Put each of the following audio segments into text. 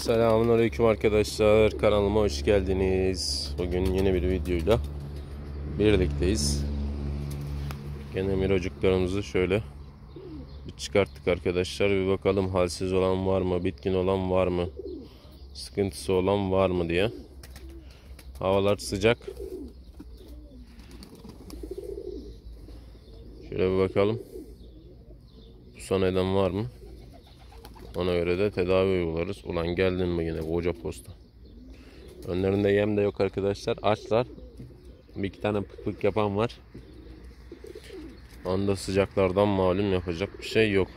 Selamünaleyküm arkadaşlar, kanalıma hoş geldiniz. Bugün yeni bir videoyla birlikteyiz. Gene mirocuklarımızı şöyle bir çıkarttık arkadaşlar. Bir bakalım halsiz olan var mı, bitkin olan var mı, sıkıntısı olan var mı diye. Havalar sıcak. Şöyle bir bakalım. Pusan eden var mı? Ona göre de tedavi uygularız. Ulan geldin mi yine koca posta. Önlerinde yem de yok arkadaşlar. Açlar. Bir iki tane pıkpık yapan var. Anda sıcaklardan malum yapacak bir şey yok.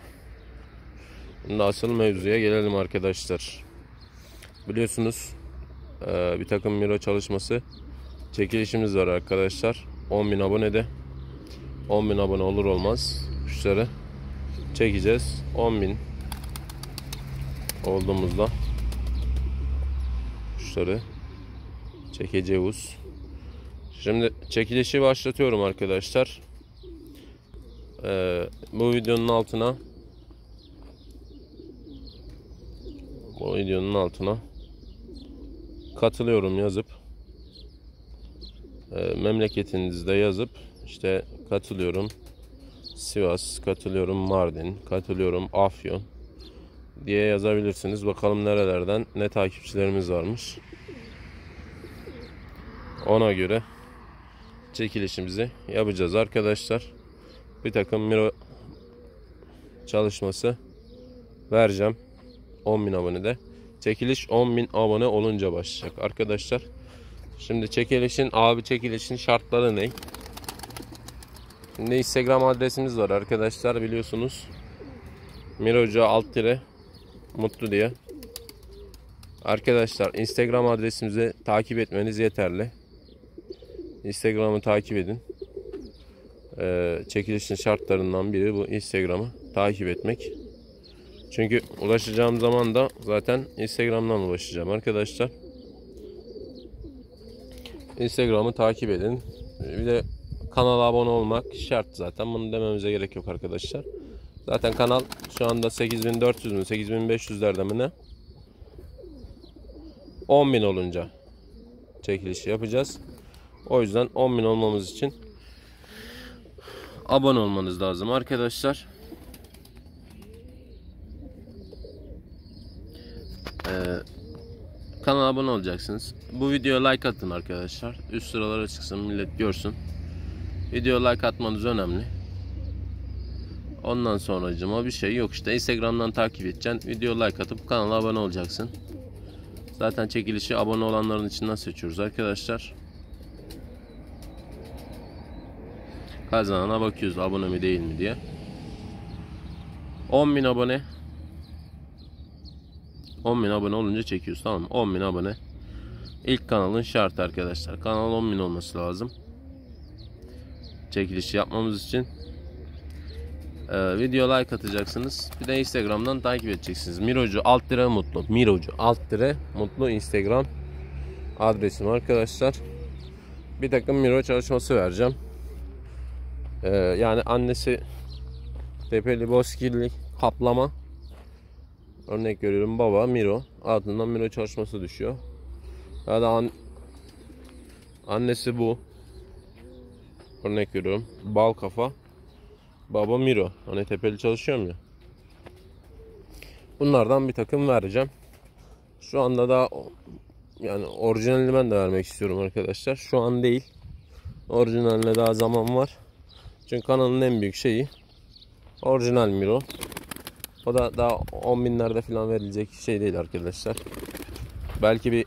Şimdi asıl mevzuya gelelim arkadaşlar. Biliyorsunuz bir takım miro çalışması çekilişimiz var arkadaşlar. 10.000 abonede. 10.000 abone olur olmaz kuşları çekeceğiz. 10.000 olduğumuzda kuşları çekeceğiz. Şimdi çekilişi başlatıyorum arkadaşlar. Bu videonun altına katılıyorum yazıp memleketinizde yazıp işte katılıyorum Sivas, katılıyorum Mardin, katılıyorum Afyon diye yazabilirsiniz. Bakalım nerelerden ne takipçilerimiz varmış. Ona göre çekilişimizi yapacağız arkadaşlar. Bir takım miro çalışması vereceğim. 10.000 abonede. Çekiliş 10.000 abone olunca başlayacak arkadaşlar. Şimdi çekilişin şartları ne? Şimdi Instagram adresimiz var arkadaşlar, biliyorsunuz. Mirocu _mutlu diye. Arkadaşlar Instagram adresimizi takip etmeniz yeterli. Instagram'ı takip edin. Çekilişin şartlarından biri bu, Instagram'ı takip etmek. Çünkü ulaşacağım zaman da zaten Instagram'dan ulaşacağım arkadaşlar. Instagram'ı takip edin. Bir de kanala abone olmak şart zaten. Bunu dememize gerek yok arkadaşlar. Zaten kanal şu anda 8400 mü 8500'lerde mi ne? 10.000 olunca çekilişi yapacağız. O yüzden 10.000 olmamız için abone olmanız lazım arkadaşlar. Kanala abone olacaksınız. Bu videoya like atın arkadaşlar. Üst sıralara çıksın, millet görsün. Videoya like atmanız önemli. Ondan sonracıma bir şey yok işte. Instagram'dan takip edeceksin. Videoya like atıp kanala abone olacaksın. Zaten çekilişi abone olanların içinden seçiyoruz arkadaşlar. Kazanana bakıyoruz abone mi değil mi diye. 10.000 abone. 10.000 abone olunca çekiyoruz, tamam mı? 10.000 abone. İlk kanalın şartı arkadaşlar. Kanal 10.000 olması lazım. Çekilişi yapmamız için. Video like atacaksınız. Bir de Instagram'dan takip edeceksiniz. Mirocu _mutlu. Mirocu _mutlu Instagram adresim arkadaşlar. Bir takım miro çalışması vereceğim. Yani annesi tepeli bozkirli kaplama, örnek veriyorum, baba miro, ardından miro çalışması düşüyor. Ya da annesi bu, örnek veriyorum, bal kafa, baba miro, hani tepeli çalışıyorum ya. Bunlardan bir takım vereceğim. Şu anda da yani orijinalini ben de vermek istiyorum arkadaşlar. Şu an değil. Orijinaline daha zaman var. Çünkü kanalın en büyük şeyi orijinal miro. O da daha 10.000'lerde falan verilecek şey değil arkadaşlar. Belki bir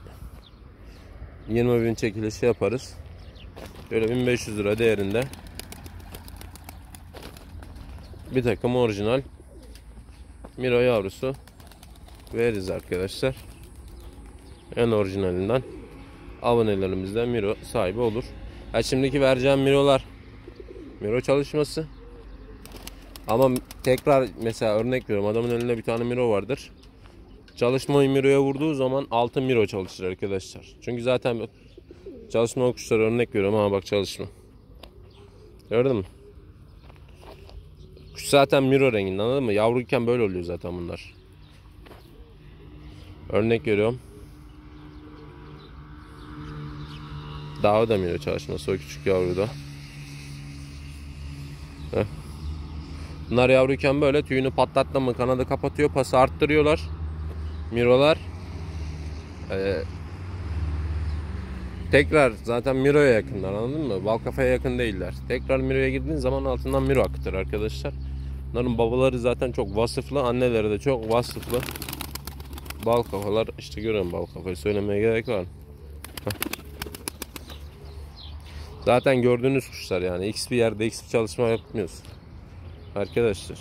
20.000 çekilişi yaparız. Böyle 1500 lira değerinde bir takım orijinal miro yavrusu veririz arkadaşlar. En orijinalinden abonelerimizden miro sahibi olur. Ha, şimdiki vereceğim mirolar miro çalışması. Ama tekrar mesela örnek veriyorum, adamın önünde bir tane miro vardır. Çalışmayı miroya vurduğu zaman altın miro çalışır arkadaşlar. Çünkü zaten çalışma okuşları, örnek veriyorum, ama bak çalışma. Gördün mü? Kuş zaten miro renginde, anladın mı? Yavruyken böyle oluyor zaten bunlar. Örnek veriyorum. Daha da miro çalışması o küçük yavruda. Heh. Bunlar yavruyken böyle tüyünü patlatma kanadı kapatıyor, pası arttırıyorlar. Mirolar tekrar zaten miroya yakınlar, anladın mı? Bal kafaya yakın değiller. Tekrar miroya girdiğin zaman altından miro akıtır arkadaşlar. Bunların babaları zaten çok vasıflı, anneleri de çok vasıflı. Bal kafalar işte, görüyorum bal kafayı, söylemeye gerek var. Heh. Zaten gördüğünüz kuşlar yani. X bir yerde X bir çalışma yapmıyoruz arkadaşlar.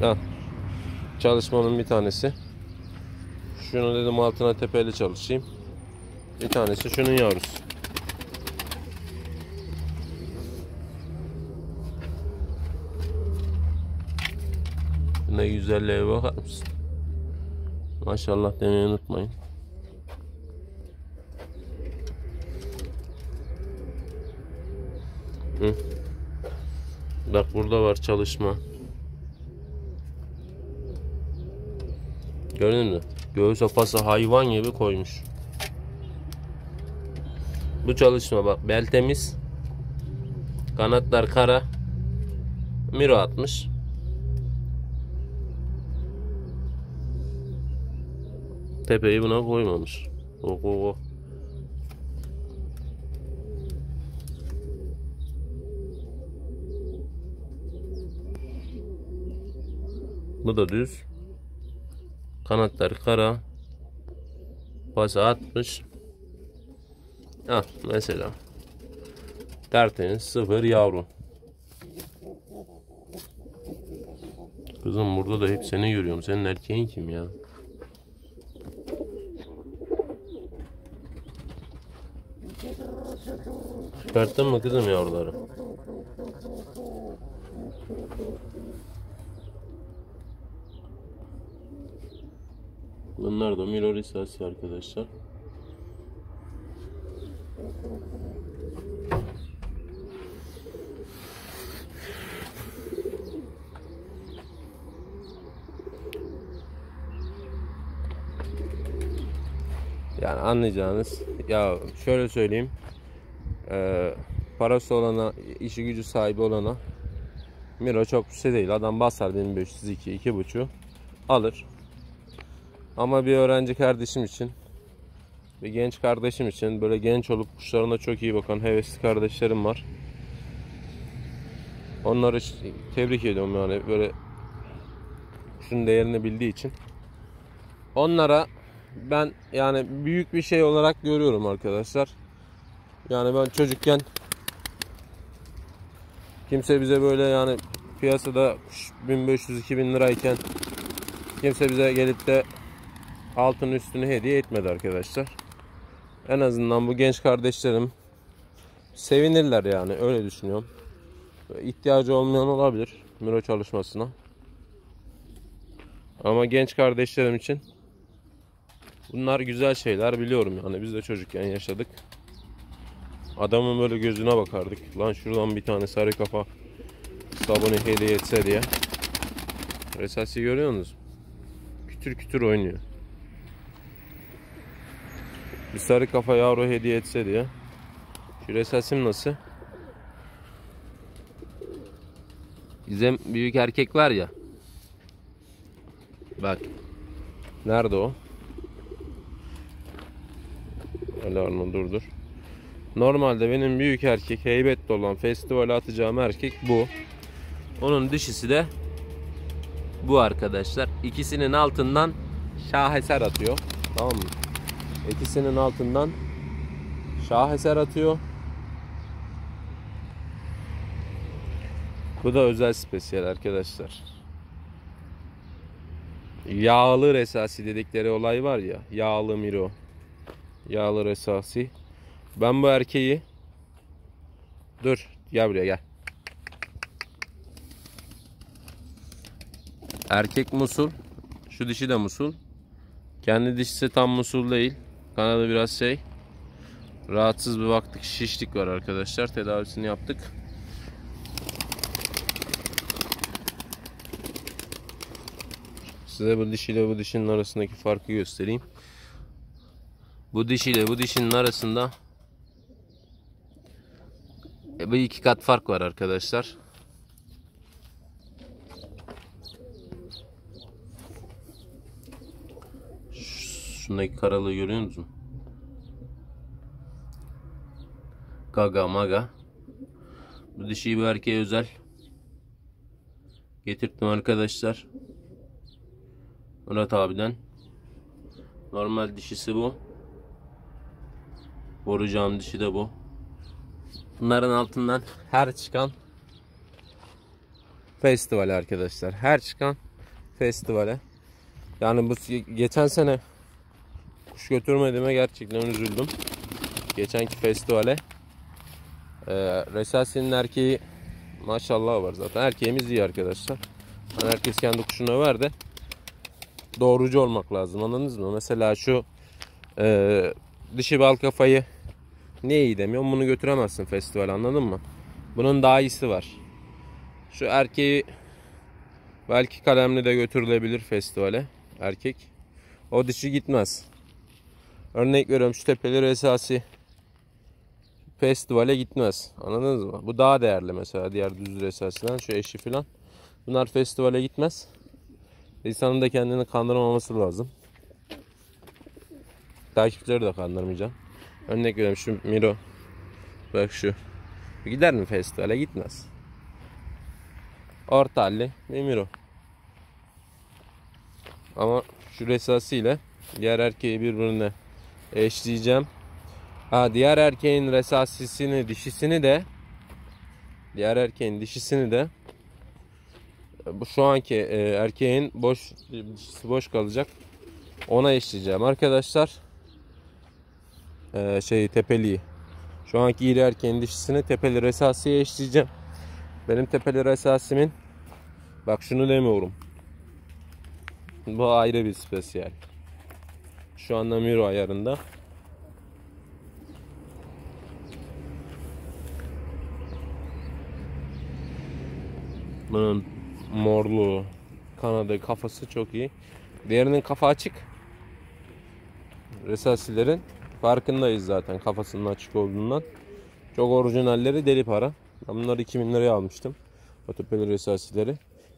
Ha. Çalışmanın bir tanesi. Şunu dedim altına tepeli çalışayım. Bir tanesi şunun yavrusu. Ne güzelliğe bakar mısın? Maşallah demeyi unutmayın. Hı. Bak burada var çalışma. Gördün mü? Göğüs opası hayvan gibi koymuş. Bu çalışma bak, bel temiz. Kanatlar kara. Miro atmış. Tepeyi buna koymamış. O. Bu da düz. Kanatları kara. Pasa atmış. Ha mesela. Tertemiz sıfır yavru. Kızım burada da hep seni görüyorum. Senin erkeğin kim ya? Çıkarttın mı kızım yavruları? Bunlar da miro risasi arkadaşlar. Yani anlayacağınız ya, şöyle söyleyeyim, parası olana, işi gücü sahibi olana miro çok bir şey değil. Adam basar 1502 2.5 alır. Ama bir öğrenci kardeşim için, bir genç kardeşim için, böyle genç olup kuşlarına çok iyi bakan hevesli kardeşlerim var. Onları tebrik ediyorum yani, böyle kuşun değerini bildiği için. Onlara ben yani büyük bir şey olarak görüyorum arkadaşlar. Yani ben çocukken kimse bize böyle yani piyasada kuş 1500-2000 lirayken kimse bize gelip de altın üstünü hediye etmedi arkadaşlar. En azından bu genç kardeşlerim sevinirler yani, öyle düşünüyorum. İhtiyacı olmayan olabilir miro çalışmasına. Ama genç kardeşlerim için bunlar güzel şeyler, biliyorum yani, biz de çocukken yaşadık. Adamın böyle gözüne bakardık. Lan şuradan bir tane sarı kafa sabunu hediye etse diye. Esası görüyor musunuz? Kütür kütür oynuyor. Bir sarı kafa yavru hediye etse diye. Şu resasim nasıl? Bizim büyük erkek var ya. Bak. Nerede o? Alarmı durdur. Normalde benim büyük erkek, heybetli olan, festivale atacağım erkek bu. Onun dişisi de bu arkadaşlar. İkisinin altından şaheser atıyor. Tamam mı? İkisinin altından şaheser atıyor. Bu da özel spesiyel arkadaşlar. Yağlı resasi dedikleri olay var ya. Yağlı miro. Yağlı resasi. Ben bu erkeği... Dur. Gel buraya gel. Erkek musul. Şu dişi de musul. Kendi dişisi tam musul değil. Kanada biraz şey, rahatsız bir baktık, şişlik var arkadaşlar. Tedavisini yaptık. Size bu dişiyle bu dişinin arasındaki farkı göstereyim. Bu dişiyle bu dişinin arasında bir iki kat fark var arkadaşlar. Şundaki karalığı görüyor musun? Gaga maga. Bu dişi bir erkeğe özel getirttim arkadaşlar. Murat abiden. Normal dişisi bu. Borucağım dişi de bu. Bunların altından her çıkan festivale arkadaşlar. Her çıkan festivale. Yani bu geçen sene kuş götürmediğime gerçekten üzüldüm. Geçenki festivale. Resasi'nin erkeği maşallah var zaten. Erkeğimiz iyi arkadaşlar. Yani herkes kendi kuşunu över de doğrucu olmak lazım, anladınız mı? Mesela şu dişi bal kafayı niye iyi demiyorum? Bunu götüremezsin festivale, anladın mı? Bunun daha iyisi var. Şu erkeği belki kalemli de götürülebilir festivale. Erkek. O dişi gitmez. Örnek veriyorum, şu tepeli resasi festivale gitmez. Anladınız mı? Bu daha değerli mesela diğer düz resasinden, şu eşi falan. Bunlar festivale gitmez. İnsanın da kendini kandırmaması lazım. Takipçileri de kandırmayacaksın. Örnek veriyorum şu Miro. Bak şu. Gider mi festivale? Gitmez. Orta halli bir Miro. Ama şu resası ile diğer erkeği birbirine eşleyeceğim. Ha, diğer erkeğin resasisini, dişisini de bu şu anki erkeğin boş dişisi boş kalacak. Ona eşleyeceğim arkadaşlar. Tepeliyi. Şu anki iri erkeğin dişisini tepeli resasiye eşleyeceğim. Benim tepeli resasimin, bak şunu demiyorum, bu ayrı bir spesiyel. Şu anda Miro ayarında. Bunun morluğu, kanadı, kafası çok iyi. Diğerinin kafa açık. Resasilerin farkındayız zaten kafasının açık olduğundan. Çok orijinalleri deli para. Ben bunları 2000 liraya almıştım. Otopeli resasileri.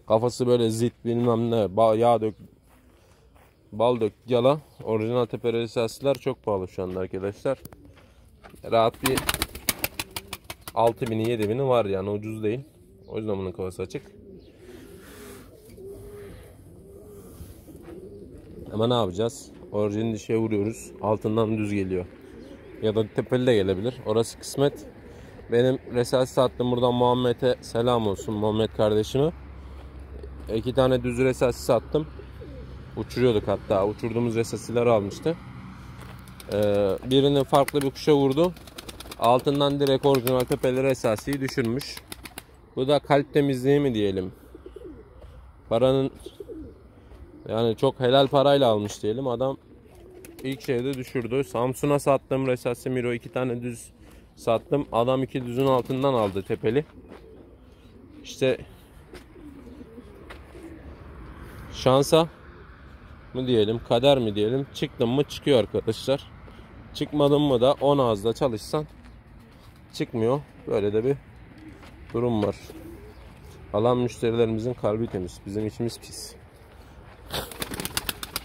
Kafası böyle zit bilmem ne, yağ dök, bal dök, yala. Orijinal tepeli resasiler çok pahalı şu anda arkadaşlar. Rahat bir 6000'i 7000'i var yani, ucuz değil. O yüzden bunun kafası açık. Ama ne yapacağız? Orijinal dişe vuruyoruz. Altından düz geliyor. Ya da tepeli de gelebilir. Orası kısmet. Benim resasi attım buradan Muhammed'e selam olsun. Muhammed kardeşime. 2 tane düz resasi sattım. Uçuruyorduk hatta. Uçurduğumuz resasiler almıştı. Birini farklı bir kuşa vurdu. Altından direkt orijinal tepeli resasiyi düşürmüş. Bu da kalp temizliği mi diyelim? Paranın, yani çok helal parayla almış diyelim. Adam ilk şeyde düşürdü. Samsun'a sattım resasi Miro, 2 tane düz sattım. Adam 2 düzün altından aldı tepeli. İşte şansa mı diyelim, kader mi diyelim? Çıktım mı çıkıyor arkadaşlar. Çıkmadın mı da 10 ağızda çalışsan çıkmıyor. Böyle de bir durum var. Alan müşterilerimizin kalbi temiz. Bizim içimiz pis.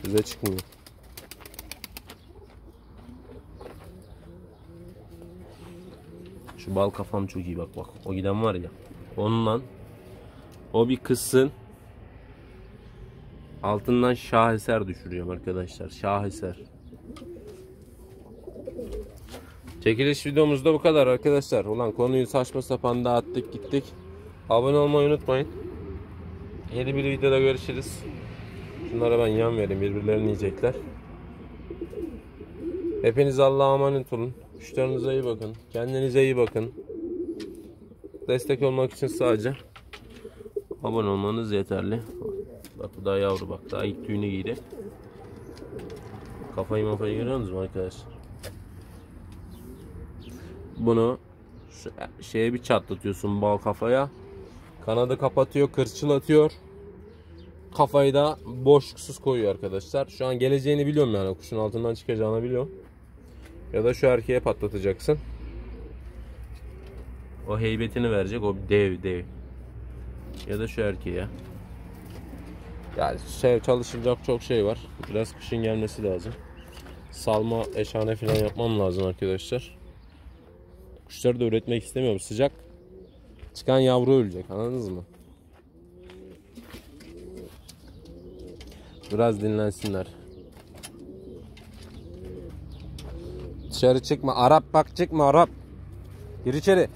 Bize çıkmıyor. Şu bal kafam çok iyi, bak bak. O giden var ya. Ondan o bir kızsın. Altından şaheser düşürüyorum arkadaşlar. Şaheser. Çekiliş videomuzda bu kadar arkadaşlar. Ulan konuyu saçma sapan dağıttık gittik. Abone olmayı unutmayın. Yeni bir videoda görüşürüz. Şunlara ben yan vereyim, birbirlerini yiyecekler. Hepiniz Allah'a emanet olun. Kuşlarınıza iyi bakın. Kendinize iyi bakın. Destek olmak için sadece abone olmanız yeterli. Bak bu daha yavru, bak daha ilk tüyünü giydi. Kafayı mafayı görüyor musunuz arkadaşlar? Bunu şeye bir çatlatıyorsun bal kafaya. Kanadı kapatıyor, kırçıl atıyor. kafayı da boşluksuz koyuyor arkadaşlar. Şu an geleceğini biliyorum yani, kuşun altından çıkacağını biliyorum. Ya da şu erkeğe patlatacaksın. O heybetini verecek, o dev. Ya da şu erkeğe. Yani şey, çalışılacak çok şey var. Biraz kışın gelmesi lazım. Salma, eşhane falan yapmam lazım arkadaşlar. Kuşları da üretmek istemiyorum. Sıcak çıkan yavru ölecek, anladınız mı? Biraz dinlensinler. Dışarı çıkma Arap, bak çıkma Arap. Gir içeri.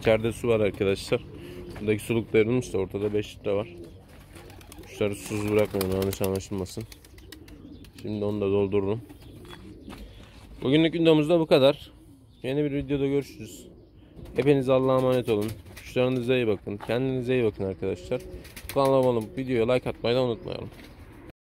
İçeride su var arkadaşlar. Buradaki suluk derinmiş de ortada 5 litre var. Kuşları susuz bırakmayın, yanlış anlaşılmasın. Şimdi onu da doldururum. Bugünlük videomuzda bu kadar. Yeni bir videoda görüşürüz. Hepiniz Allah'a emanet olun. Kuşlarınıza iyi bakın. Kendinize iyi bakın arkadaşlar. Kanalıma abone olup videoya like atmayı da unutmayalım.